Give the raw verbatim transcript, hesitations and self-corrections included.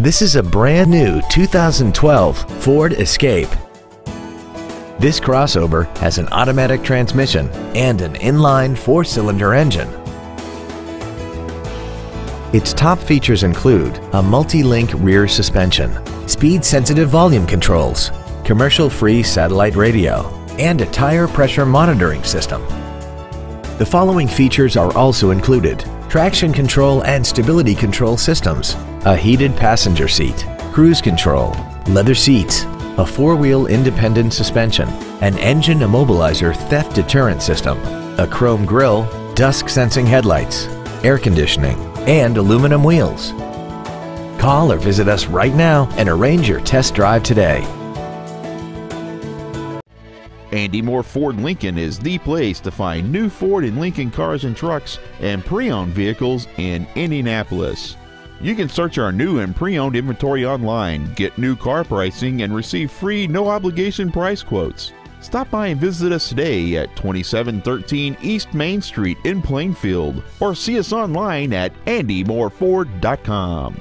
This is a brand new two thousand twelve Ford Escape. This crossover has an automatic transmission and an inline four-cylinder engine. Its top features include a multi-link rear suspension, speed-sensitive volume controls, commercial-free satellite radio, and a tire pressure monitoring system. The following features are also included: traction control and stability control systems, a heated passenger seat, cruise control, leather seats, a four-wheel independent suspension, an engine immobilizer theft deterrent system, a chrome grille, dusk-sensing headlights, air conditioning, and aluminum wheels. Call or visit us right now and arrange your test drive today. Andy Mohr Ford Lincoln is the place to find new Ford and Lincoln cars and trucks and pre-owned vehicles in Indianapolis. You can search our new and pre-owned inventory online, get new car pricing, and receive free no-obligation price quotes. Stop by and visit us today at twenty-seven thirteen East Main Street in Plainfield, or see us online at andy mohr ford dot com.